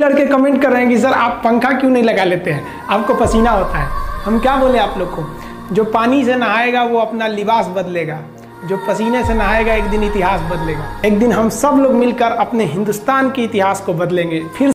लड़के कमेंट कर रहे हैं कि सर आप पंखा क्यों नहीं लगा लेते हैं, आपको पसीना होता है। हम क्या बोले आप लोग को, जो पानी से नहाएगा वो अपना लिबास बदलेगा, जो पसीने से नहाएगा एक दिन इतिहास बदलेगा। एक दिन हम सब लोग मिलकर अपने हिंदुस्तान के इतिहास को बदलेंगे। फिर